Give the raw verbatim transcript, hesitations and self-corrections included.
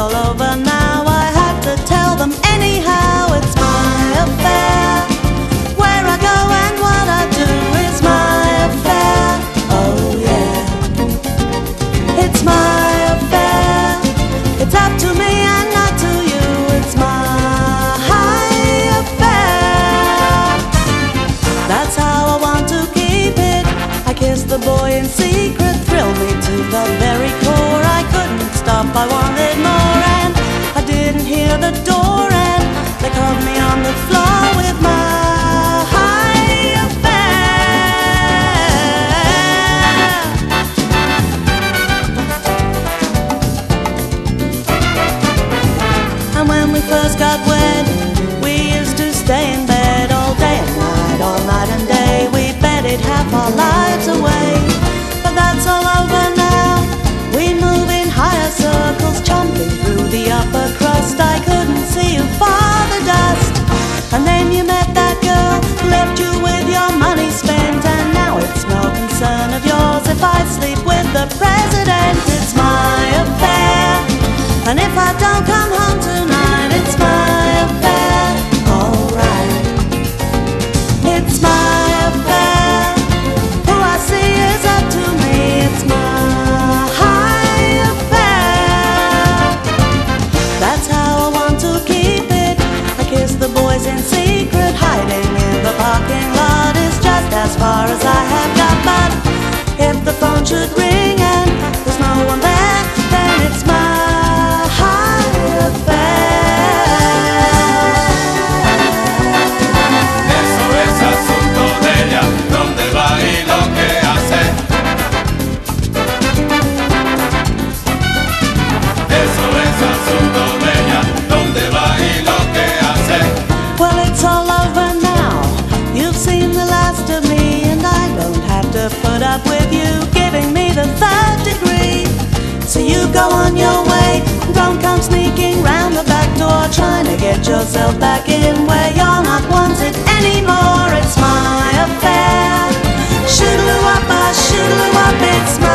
all over now. I had to tell them anyhow. It's my affair. Where I go and what I do is my affair. Oh yeah, it's my affair. It's up to me and not to you. It's my affair. That's how I want to keep it. I kiss the boy in secret, thrill me to the very core. I couldn't stop, I wanted more, and I didn't hear the door, and they caught me on the floor with my affair. And when we first got wed, we used to stay in bed all day and night, all night and day. We bedded half our lives away, but that's all over now. We move in higher circles, chomping through the upper crust. I couldn't see you far the dust. And then you met that girl, left you with your money spent, and now it's no concern of yours if I sleep with the president. It's my affair, and if I don't come home tonight, it's my affair. All right, it's my affair. Who I see is up to me. It's my in secret, hiding in the parking lot is just as far as I have got. But if the phone should ring and there's no one there, then it's my affair. Eso es asunto de ella, donde va y lo que hace. Eso es asunto de ella, donde va y lo que hace. Put up with you, giving me the third degree. So you go on your way, don't come sneaking round the back door, trying to get yourself back in where you're not wanted anymore. It's my affair. Shoodaloo up, shoodaloo up, it's my